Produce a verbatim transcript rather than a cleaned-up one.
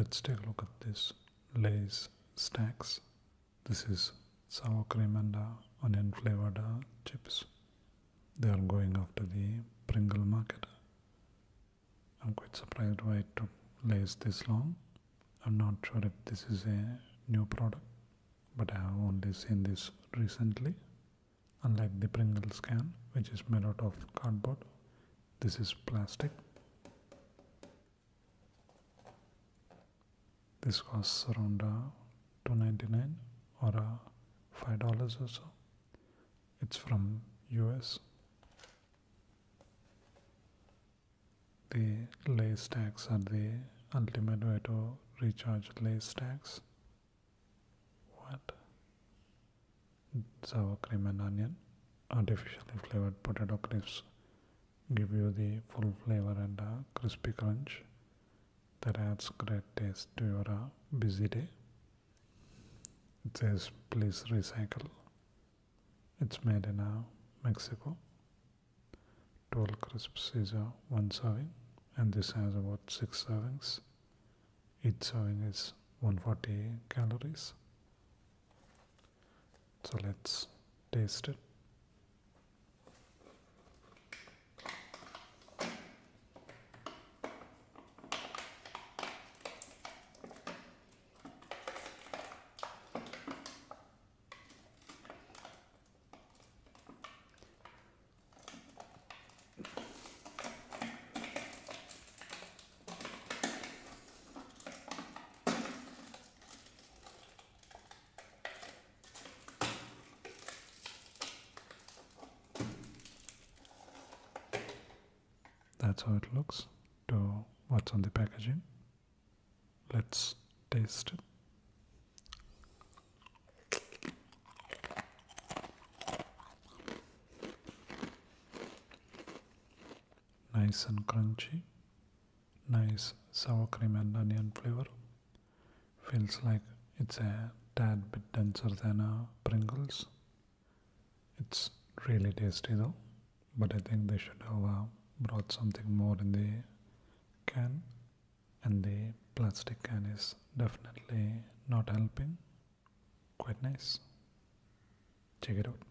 Let's take a look at this Lay's Stax. This is sour cream and uh, onion flavored uh, chips. They are going after the Pringle market. I'm quite surprised why it took Lay's this long. I'm not sure if this is a new product, but I have only seen this recently. Unlike the Pringles can, which is made out of cardboard, this is plastic. This costs around uh, two ninety-nine or uh, five dollars or so. It's from U S. The Lay's Stax are the ultimate way to recharge Lay's Stax. What? Sour cream and onion. Artificially flavored potato crisps give you the full flavor and a crispy crunch that adds great taste to your uh, busy day. It says please recycle. It's made in uh, Mexico. twelve crisps is uh, one serving, and this has about six servings. Each serving is one hundred forty calories. So let's taste it. That's how it looks to what's on the packaging. Let's taste it. Nice and crunchy. Nice sour cream and onion flavor. Feels like it's a tad bit denser than a Pringles. It's really tasty though, but I think they should have uh, brought something more in the can, and the plastic can is definitely not helping. Quite nice. Check it out.